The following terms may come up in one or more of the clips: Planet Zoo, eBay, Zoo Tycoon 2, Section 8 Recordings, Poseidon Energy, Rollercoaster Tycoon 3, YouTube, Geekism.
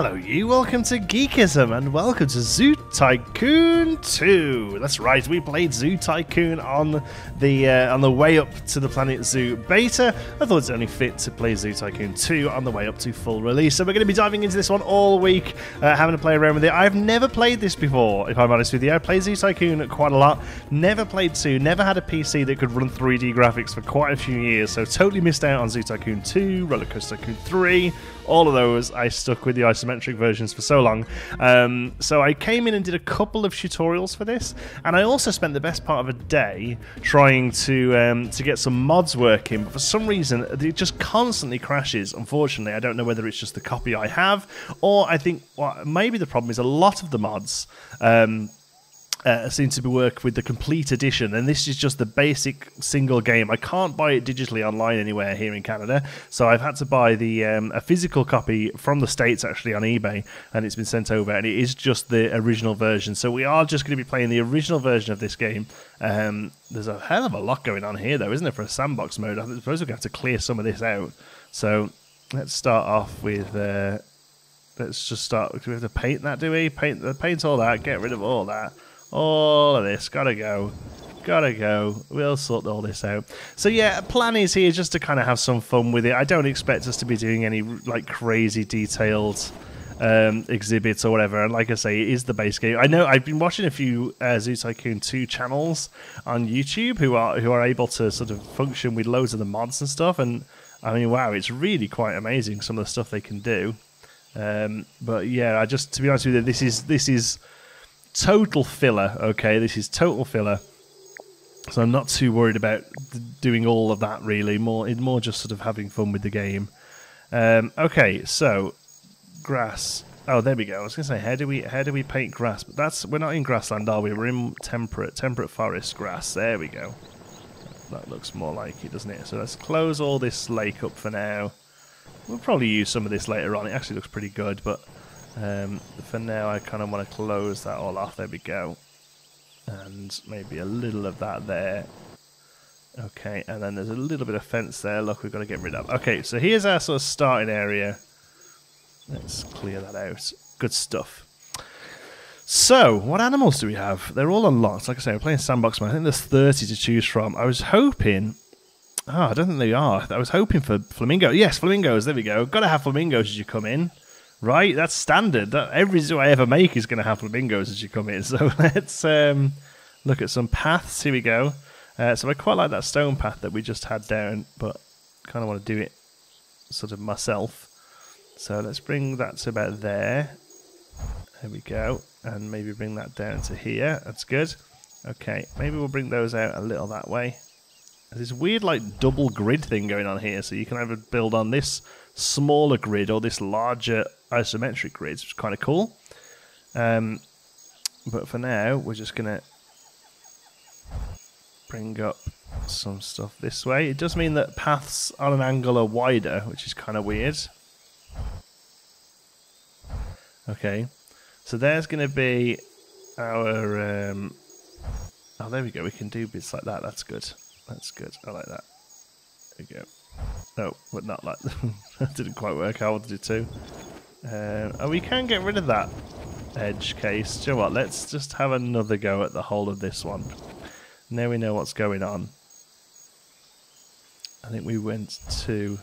Hello you, welcome to Geekism and welcome to Zoo Tycoon 2. That's right, we played Zoo Tycoon on the way up to the Planet Zoo beta. I thought it's only fit to play Zoo Tycoon 2 on the way up to full release. So we're going to be diving into this one all week, having to play around with it. I've never played this before, if I'm honest with you. I play Zoo Tycoon quite a lot, never played 2, never had a PC that could run 3D graphics for quite a few years, so totally missed out on Zoo Tycoon 2, Rollercoaster Tycoon 3, all of those. I stuck with the isometric versions for so long, so I came in and did a couple of tutorials for this, and I also spent the best part of a day trying to get some mods working, but for some reason it just constantly crashes. Unfortunately, I don't know whether it's just the copy I have, or I think, well, maybe the problem is a lot of the mods seem to be work with the complete edition, and this is just the basic single game. I can't buy it digitally online anywhere here in Canada, so I've had to buy the a physical copy from the States, actually, on eBay, and it's been sent over, and it is just the original version. So we are just going to be playing the original version of this game. There's a hell of a lot going on here, though, isn't there, for a sandbox mode? I suppose we're going to have to clear some of this out. So let's start off with... let's just start... Do we have to paint that, do we? Paint all that, get rid of all that. All of this, gotta go, we'll sort all this out. So yeah, plan is here just to kind of have some fun with it. I don't expect us to be doing any like crazy detailed exhibits or whatever, and like I say, it is the base game. I know I've been watching a few Zoo Tycoon 2 channels on YouTube who are able to sort of function with loads of the mods and stuff, and I mean, wow, it's really quite amazing some of the stuff they can do. But yeah, I just, to be honest with you, this is total filler, okay? This is total filler, so I'm not too worried about doing all of that, really. More just sort of having fun with the game. Okay, so grass. Oh, there we go. I was gonna say, how do we paint grass? But that's, we're not in grassland, are we? We're in temperate forest grass. There we go. That looks more like it, doesn't it? So let's close all this lake up for now. We'll probably use some of this later on. It actually looks pretty good, but. For now, I kind of want to close that all off. There we go. And maybe a little of that there. Okay, and then there's a little bit of fence there. Look, we've got to get rid of. Okay, so here's our sort of starting area. Let's clear that out. Good stuff. So, what animals do we have? They're all unlocked. Like I say, we're playing Sandbox Man. I think there's 30 to choose from. I was hoping... Oh, I don't think they are. I was hoping for flamingos. Yes, flamingos. There we go. Got to have flamingos as you come in. Right, that's standard. Every zoo I ever make is going to have flamingos as you come in. So let's look at some paths. Here we go. So I quite like that stone path that we just had down, but kind of want to do it sort of myself. So let's bring that to about there. There we go. And maybe bring that down to here. That's good. Okay, maybe we'll bring those out a little that way. There's this weird like double grid thing going on here. So you can either build on this smaller grid or this larger isometric grids, which is kind of cool. But for now, we're just going to bring up some stuff this way. It does mean that paths on an angle are wider, which is kind of weird. Okay, so there's going to be our... oh, there we go. We can do bits like that. That's good. That's good. I like that. There we go. No, but not like that. That didn't quite work. I wanted it to. Oh, we can get rid of that edge case. Do you know what? Let's just have another go at the whole of this one. Now we know what's going on. I think we went to...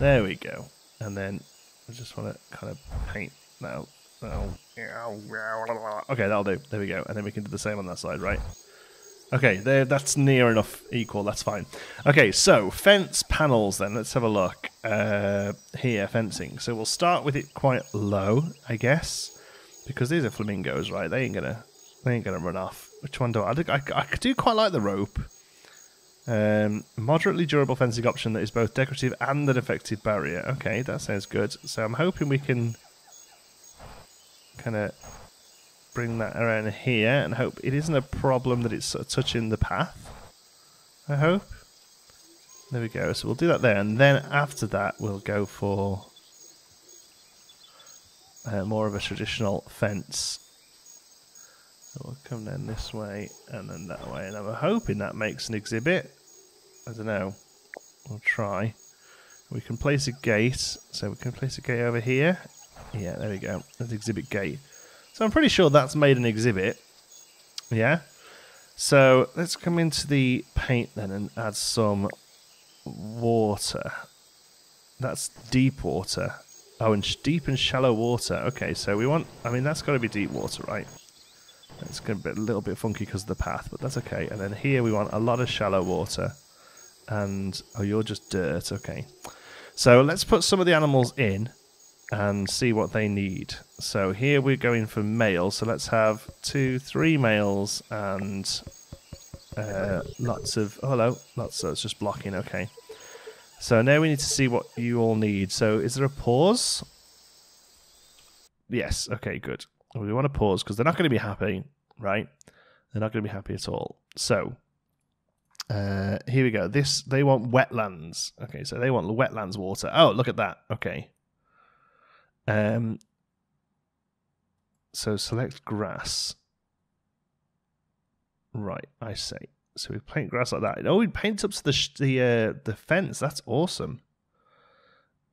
There we go. And then I just want to kind of paint that. Okay, that'll do. There we go. And then we can do the same on that side, right? Okay, there. That's near enough equal, that's fine. Okay, so fence panels then, let's have a look. Here, fencing. So we'll start with it quite low, I guess, because these are flamingos, right? They ain't gonna run off. Which one do I do quite like the rope. Moderately durable fencing option that is both decorative and an effective barrier. Okay, that sounds good. So I'm hoping we can kind of bring that around here and hope it isn't a problem that it's sort of touching the path. I hope. There we go. So we'll do that there, and then after that we'll go for more of a traditional fence. So we'll come down this way and then that way, and I'm hoping that makes an exhibit. I don't know. We'll try. We can place a gate. So we can place a gate over here. Yeah, there we go. That's exhibit gate. So I'm pretty sure that's made an exhibit. Yeah. So let's come into the paint then and add some water. That's deep water. Oh, and deep and shallow water. Okay, so we want... I mean, that's got to be deep water, right? It's going to be a little bit funky because of the path, but that's okay. And then here we want a lot of shallow water. And... oh, you're just dirt. Okay. So let's put some of the animals in and see what they need. So here we're going for males. So let's have 2, 3 males and lots of... oh, hello. Lots of... it's just blocking. Okay. So now we need to see what you all need. So is there a pause? Yes. Okay, good. We want to pause because they're not going to be happy, right? They're not going to be happy at all. So here we go. This, they want wetlands. Okay, so they want wetlands water. Oh, look at that. Okay. So select grass. Right, I see. So we paint grass like that. Oh, we paint up to the fence. That's awesome.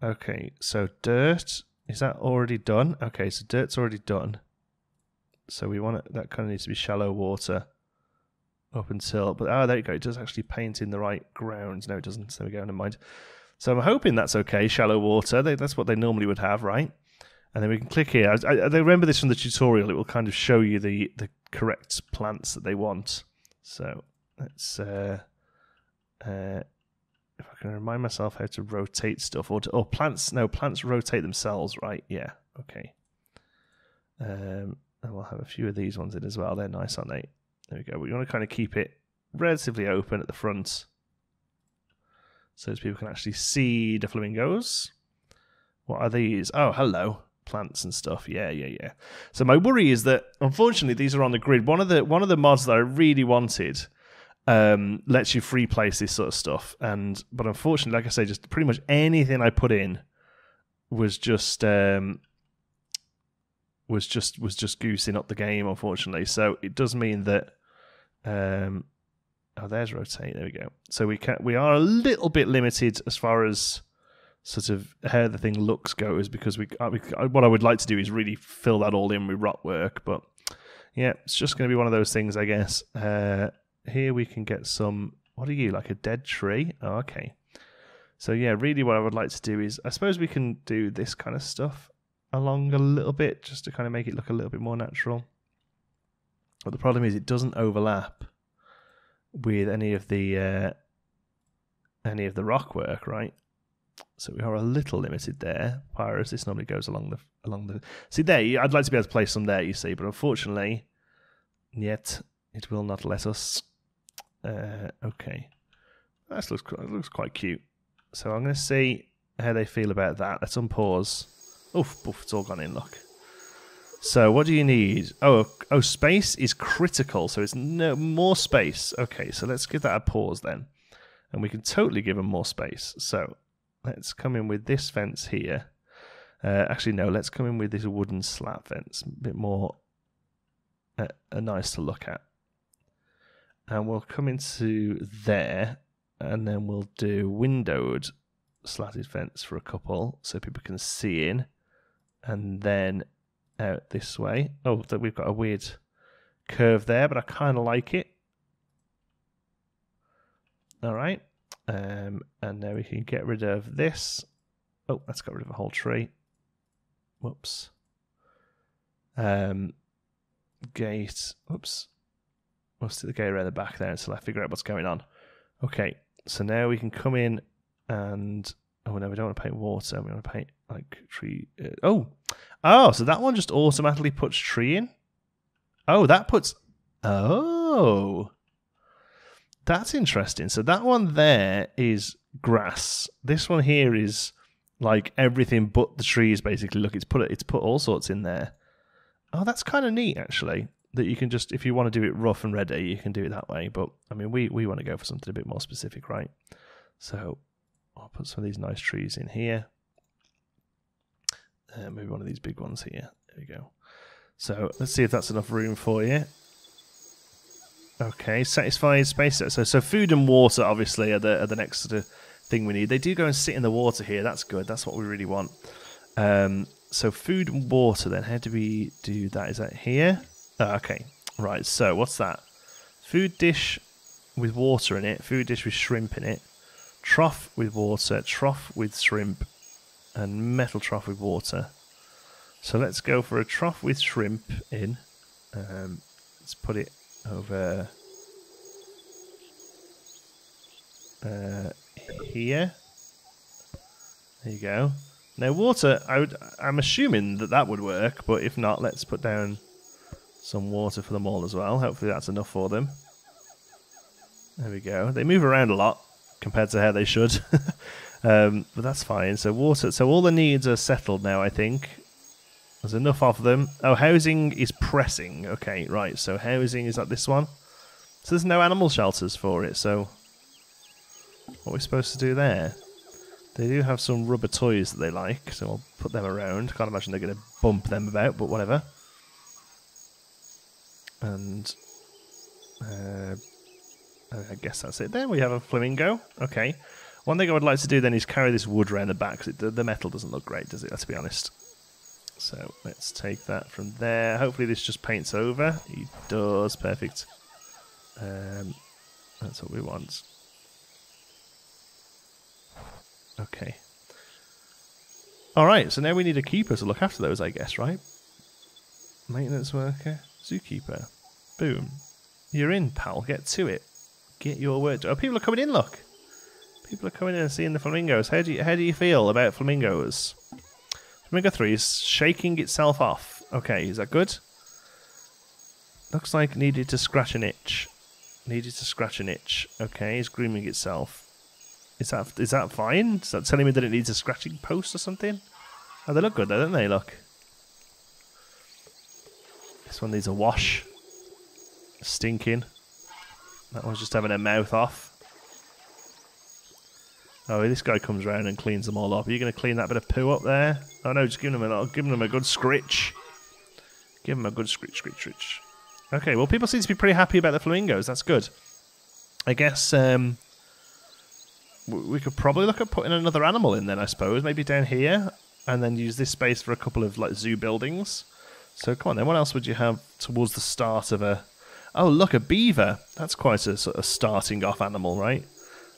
Okay, so dirt, is that already done? Okay, so dirt's already done. So we want it, that kind of needs to be shallow water up until. But oh, there you go. It does actually paint in the right ground. No, it doesn't. So we go, never mind. So I'm hoping that's okay. Shallow water. That's what they normally would have, right? And then we can click here. I remember this from the tutorial. It will kind of show you the correct plants that they want. So. Let's, if I can remind myself how to rotate stuff, or, plants, no, plants rotate themselves, right? Yeah, okay. And we'll have a few of these ones in as well. They're nice, aren't they? There we go. We want to kind of keep it relatively open at the front so that people can actually see the flamingos. What are these? Oh, hello. Plants and stuff. Yeah. So my worry is that, unfortunately, these are on the grid. One of the mods that I really wanted lets you free place this sort of stuff, but unfortunately, like I say, just pretty much anything I put in was just goosing up the game, unfortunately. So it does mean that oh, there's rotate. There we go. So we are a little bit limited as far as sort of how the thing looks goes, because what I would like to do is really fill that all in with rot work, but yeah, it's just going to be one of those things, I guess. Here we can get some, what are you, like a dead tree? Oh, okay. So yeah, really what I would like to do is, I suppose we can do this kind of stuff along a little bit just to kind of make it look a little bit more natural. But the problem is it doesn't overlap with any of the rock work, right? So we are a little limited there. Pyros, this normally goes along the. See there, I'd like to be able to place some there, you see, but unfortunately, yet it will not let us. Okay, that looks quite cute. So I'm going to see how they feel about that. Let's unpause. Oof, boof, it's all gone in. Look. So what do you need? Oh, space is critical. So it's no more space. Okay, so let's give that a pause then, and we can totally give them more space. So. Let's come in with this fence here. Actually, no, let's come in with this wooden slab fence. A bit more nice to look at. And we'll come into there, and then we'll do windowed slatted fence for a couple so people can see in. And then out this way. Oh, we've got a weird curve there, but I kind of like it. All right. And now we can get rid of this. Oh, that's got rid of a whole tree. Whoops. Gate. Oops. We'll stick the gate around the back there until I figure out what's going on. Okay, so now we can come in and... oh, no, we don't want to paint water. We want to paint, like, tree... Oh, so that one just automatically puts tree in? Oh, that puts... oh... that's interesting. So that one there is grass. This one here is like everything but the trees, basically. Look, it's put all sorts in there. Oh, that's kind of neat, actually, that you can just, if you want to do it rough and ready, you can do it that way. But, I mean, we want to go for something a bit more specific, right? So I'll put some of these nice trees in here. Maybe one of these big ones here. There we go. So let's see if that's enough room for you. Okay, satisfied space. So food and water, obviously, are the next sort of thing we need. They do go and sit in the water here. That's good. That's what we really want. So food and water then. How do we do that? Is that here? Okay. Right. So what's that? Food dish with water in it. Food dish with shrimp in it. Trough with water. Trough with shrimp. And metal trough with water. So let's go for a trough with shrimp in. Let's put it over... here. There you go. Now water, I'm assuming that that would work, but if not, let's put down some water for them all as well. Hopefully that's enough for them. There we go. They move around a lot compared to how they should. But that's fine. So water, so all the needs are settled now, I think. There's enough of them. Oh, housing is pressing. Okay, right. So housing is like this one. So there's no animal shelters for it, so... What are we supposed to do there? They do have some rubber toys that they like, so I'll put them around. Can't imagine they're going to bump them about, but whatever. And I guess that's it. There we have a flamingo. Okay. One thing I would like to do then is carry this wood around the back, because the metal doesn't look great, does it? Let's be honest. So let's take that from there. Hopefully this just paints over. It does. Perfect. That's what we want. Okay. Alright, so now we need a keeper to look after those, I guess, right? Maintenance worker, zookeeper. Boom. You're in, pal. Get to it. Get your work done. Oh, people are coming in, look! People are coming in and seeing the flamingos. How do you feel about flamingos? Flamingo 3 is shaking itself off. Okay, is that good? Looks like needed to scratch an itch. Needed to scratch an itch. Okay, it's grooming itself. Is that fine? Is that telling me that it needs a scratching post or something? Oh, they look good though, don't they? Look. This one needs a wash. Stinking. That one's just having a mouth off. Oh, this guy comes around and cleans them all up. Are you going to clean that bit of poo up there? Oh no, just give them a good scritch. Give them a good scritch, scritch, scritch. Okay, well people seem to be pretty happy about the flamingos. That's good. I guess, we could probably look at putting another animal in then, I suppose. Maybe down here, and then use this space for a couple of like zoo buildings. So come on then, what else would you have towards the start of a... Oh look, a beaver. That's quite a sort of starting off animal, right?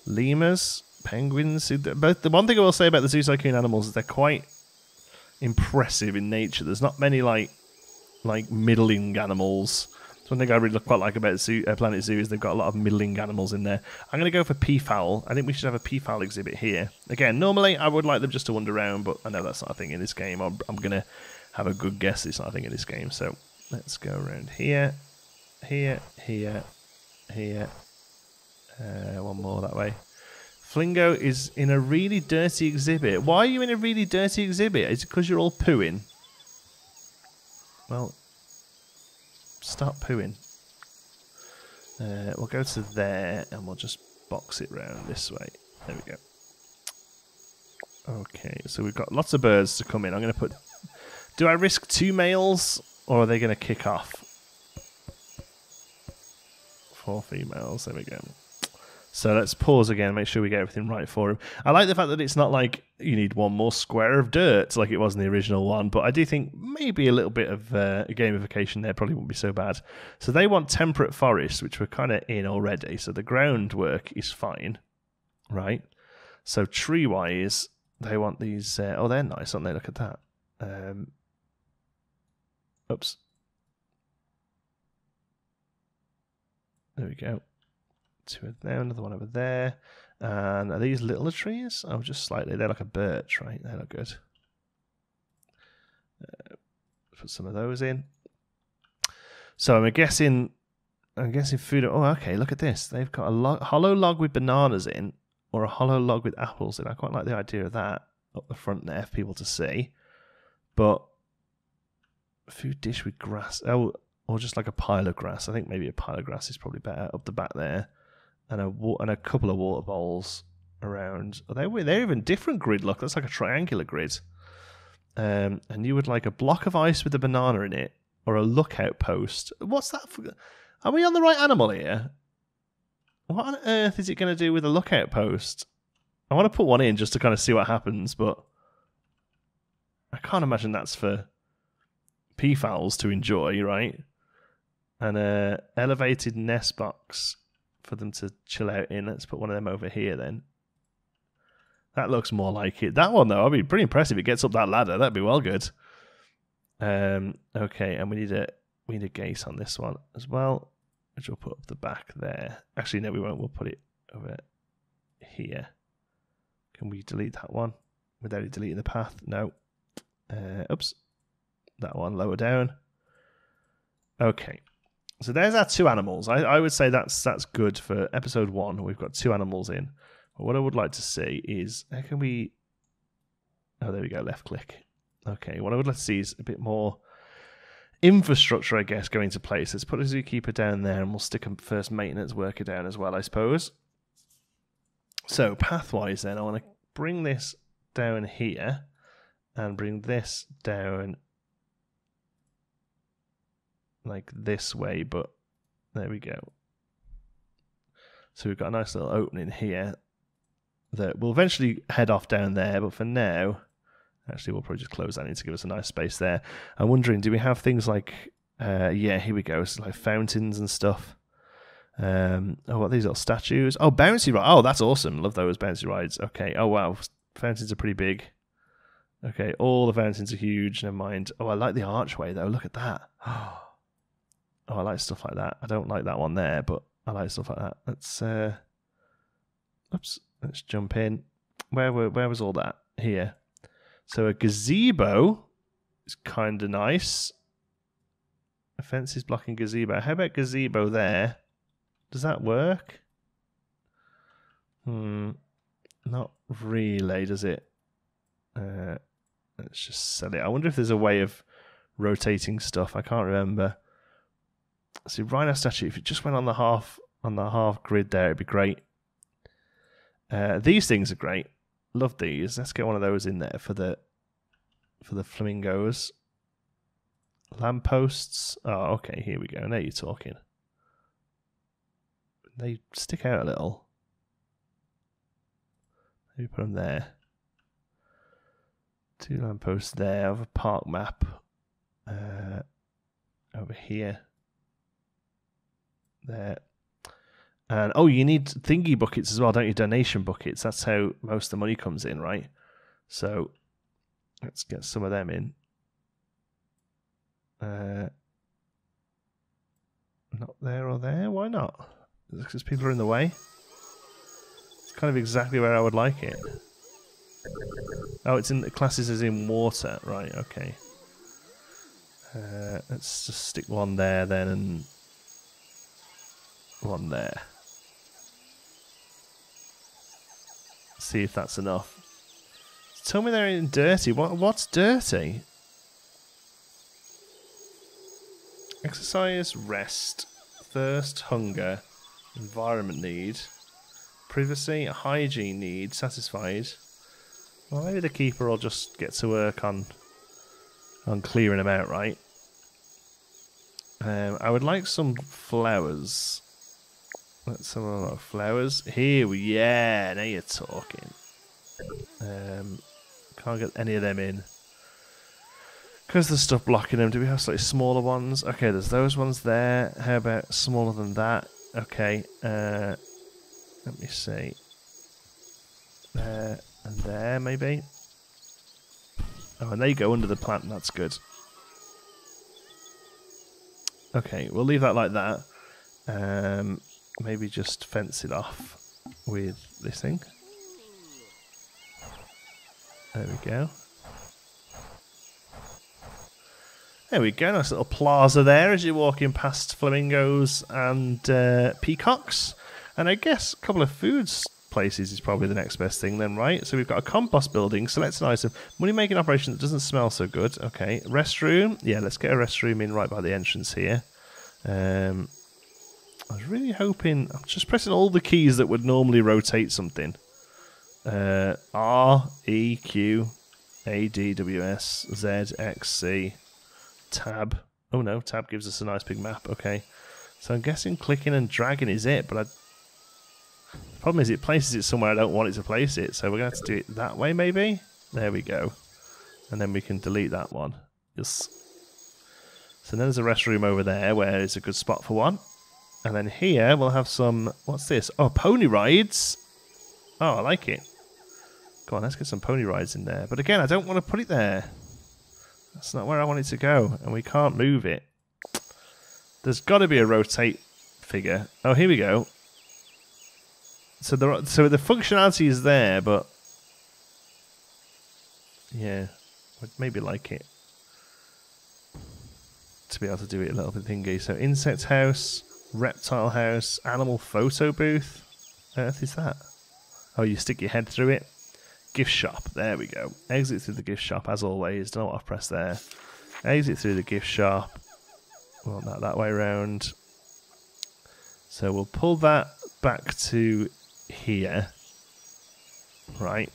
Lemurs, penguins... Both. The one thing I will say about the Zoo Tycoon animals is they're quite impressive in nature. There's not many like middling animals. One thing I really quite like about Zoo, Planet Zoo is they've got a lot of middling animals in there. I'm going to go for peafowl. I think we should have a peafowl exhibit here. Again, normally I would like them just to wander around, but I know that's not a thing in this game. I'm going to have a good guess it's not a thing in this game. So let's go around here, here, here, here. One more that way. Flingo is in a really dirty exhibit. Why are you in a really dirty exhibit? Is it because you're all pooing? Well... Start pooing. We'll go to there and we'll just box it round this way. There we go. Okay, so we've got lots of birds to come in. I'm going to put... Do I risk 2 males or are they going to kick off? 4 females, there we go. So let's pause again, make sure we get everything right for him. I like the fact that it's not like you need one more square of dirt like it was in the original one, but I do think maybe a little bit of gamification there probably wouldn't be so bad. So they want temperate forests, which we're kind of in already, so the groundwork is fine, right? So tree-wise, they want these... oh, they're nice, aren't they? Look at that. Oops. There we go. 2 of them, another one over there. And are these littler trees? Oh, just slightly. They're like a birch, right? They're not good. Put some of those in. So I'm guessing food... Oh, okay, look at this. They've got a hollow log with bananas in, or a hollow log with apples in. I quite like the idea of that up the front there for people to see. But food dish with grass... Oh, or just like a pile of grass. I think maybe a pile of grass is probably better up the back there. And a couple of water bowls around. Oh, they're even different grid, look. That's like a triangular grid. And you would like a block of ice with a banana in it, or a lookout post. What's that for? Are we on the right animal here? What on earth is it going to do with a lookout post? I want to put one in just to kind of see what happens, but I can't imagine that's for peafowls to enjoy, right? And an elevated nest box for them to chill out in. Let's put one of them over here then. That looks more like it. That one, though, I'd be pretty impressed if it gets up that ladder. That'd be well good. Okay, and we need a gate on this one as well, which we'll put up the back there. Actually, no, we won't. We'll put it over here. Can we delete that one without it deleting the path? No. Oops. That one lower down. Okay. So there's our two animals. I would say that's good for episode one. We've got two animals in. But what I would like to see is, how can we... Oh, there we go, left click. Okay, what I would like to see is a bit more infrastructure, I guess, going into place. Let's put a zookeeper down there, and we'll stick a first maintenance worker down as well, I suppose. So pathwise then, I want to bring this down here and bring this down like this way, but there we go. So we've got a nice little opening here that will eventually head off down there, but for now, actually we'll probably just close that in to give us a nice space there. I'm wondering, do we have things like, yeah, here we go, so like fountains and stuff. Oh, what are these little statues? Oh, bouncy ride. Oh, that's awesome. Love those bouncy rides. Okay. Oh, wow. Fountains are pretty big. Okay. All the fountains are huge. Never mind. Oh, I like the archway, though. Look at that. Oh, I like stuff like that. I don't like that one there, but I like stuff like that. Let's, oops. Let's jump in. Where was all that? Here. So a gazebo is kind of nice. A fence is blocking gazebo. How about gazebo there? Does that work? Not really, does it? Let's just sell it. I wonder if there's a way of rotating stuff. I can't remember. See, rhino statue. If it just went on the half grid there, it'd be great. These things are great. Love these. Let's get one of those in there for the flamingos. Lampposts. Oh, okay. Here we go. Now you're talking. They stick out a little. Maybe put them there. Two lampposts there. I have a park map over here. There. And oh, you need thingy buckets as well, don't you? Donation buckets. That's how most of the money comes in, right? So let's get some of them in. Not there or there? Why not? Because people are in the way. It's kind of exactly where I would like it. Oh, it's in the classes as in water. Right, okay. Let's just stick one there then and one there. See if that's enough. Tell me they're in dirty. What's dirty? Exercise, rest, thirst, hunger, environment need, privacy, hygiene need, satisfied. Well, maybe the keeper will just get to work on clearing them out, right? I would like some flowers. Let's have a lot of flowers. Here we yeah, now you're talking. Can't get any of them in because there's stuff blocking them. Do we have slightly smaller ones? Okay, there's those ones there. How about smaller than that? Okay, let me see. There and there, maybe. Oh, and they go under the plant, that's good. Okay, we'll leave that like that. Maybe just fence it off with this thing. There we go. There we go, nice little plaza there as you're walking past flamingos and peacocks. And I guess a couple of food places is probably the next best thing then, right? So we've got a compost building, so let's an item. Money-making operation that doesn't smell so good. Okay, restroom. Yeah, let's get a restroom in right by the entrance here. I was really hoping... I'm just pressing all the keys that would normally rotate something. R, E, Q, A, D, W, S, Z, X, C... Tab. Oh no, tab gives us a nice big map. Okay. So I'm guessing clicking and dragging is it, but I Problem is it places it somewhere I don't want it to place it, so we're going to have to do it that way maybe? There we go. And then we can delete that one. Yes. So then there's a restroom over there where it's a good spot for one. And then here we'll have some... What's this? Oh, pony rides! Oh, I like it. Come on, let's get some pony rides in there. But again, I don't want to put it there. That's not where I want it to go. And we can't move it. There's got to be a rotate figure. Oh, here we go. So the functionality is there, but... Yeah, I'd maybe like it to be able to do it a little bit thingy. So insect house, reptile house, animal photo booth. What on earth is that? Oh, you stick your head through it. Gift shop, there we go. Exit through the gift shop as always. Don't know what I've pressed there. Exit through the gift shop. We want that that way around. So we'll pull that back to here. Right.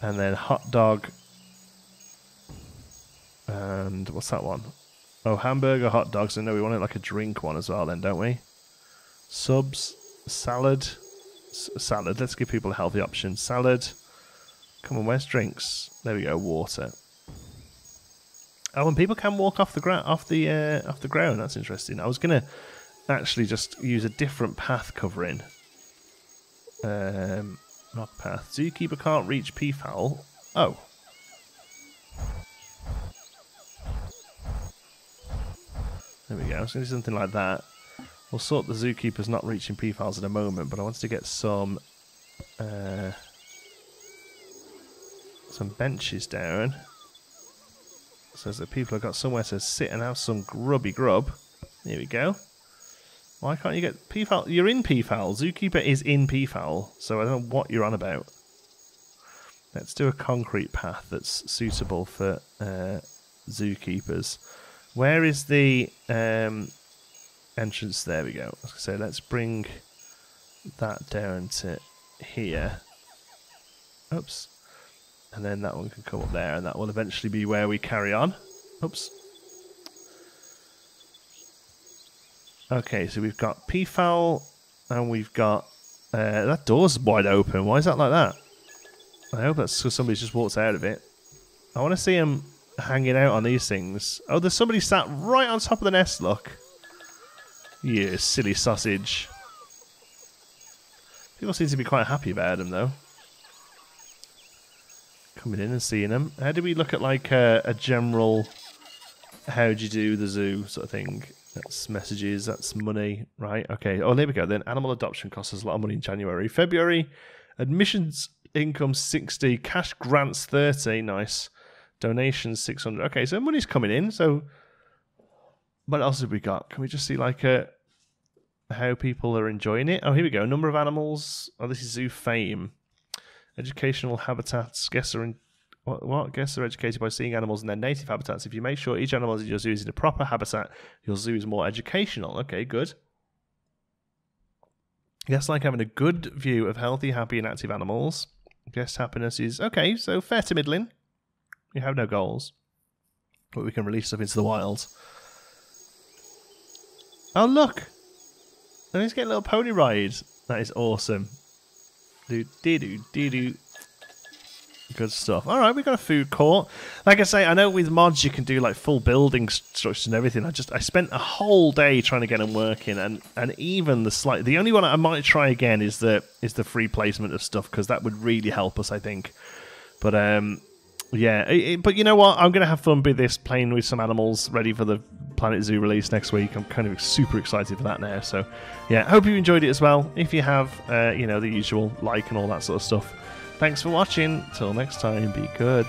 And then hot dog. And what's that one? Oh, hamburger, hot dogs. I know we want it like a drink one as well then, don't we? Subs, salad. Salad, let's give people a healthy option. Salad. Come on, where's drinks? There we go, water. Oh, and people can walk off the ground. That's interesting. I was going to actually just use a different path covering. Not path. Zookeeper can't reach peafowl. Oh. There we go. I was going to do something like that. We'll sort the zookeepers not reaching peafowls in a moment, but I wanted to get some benches down so that people have got somewhere to sit and have some grubby grub. There we go. Why can't you get peafowl? You're in peafowl. Zookeeper is in peafowl, so I don't know what you're on about. Let's do a concrete path that's suitable for zookeepers. Where is the entrance? There we go. So let's bring that down to here. Oops. And then that one can come up there, and that will eventually be where we carry on. Oops. Okay, so we've got peafowl, and we've got... that door's wide open. Why is that like that? I hope that's because somebody's just walked out of it. I want to see him hanging out on these things. Oh, there's somebody sat right on top of the nest, look. You silly sausage. People seem to be quite happy about him, though. Coming in and seeing them. How do we look at like a general how do you do the zoo sort of thing? That's messages, that's money, right? Okay, oh there we go then. Animal adoption costs us a lot of money in January. February, admissions income 60, cash grants 30, nice. Donations 600. Okay, so money's coming in, so what else have we got? Can we just see like how people are enjoying it? Oh here we go, number of animals. Oh this is zoo fame. Educational habitats. Guests are in what? Guests are educated by seeing animals in their native habitats. If you make sure each animal in your zoo is in a proper habitat, your zoo is more educational. Okay, good. Guests like having a good view of healthy, happy, and active animals. Guest happiness is okay. So fair to middling. We have no goals, but we can release stuff into the wild. Oh look! And he's getting a little pony ride. That is awesome. Do-do-do-do. Good stuff. Alright, we've got a food court. Like I say, I know with mods you can do like full building structures and everything. I spent a whole day trying to get them working, and even the only one I might try again is the free placement of stuff, because that would really help us, I think. But yeah, but you know what? I'm going to have fun with this, playing with some animals, ready for the Planet Zoo release next week. I'm kind of super excited for that now. So, yeah, hope you enjoyed it as well. If you have, you know, the usual like and all that sort of stuff. Thanks for watching. Till next time, be good.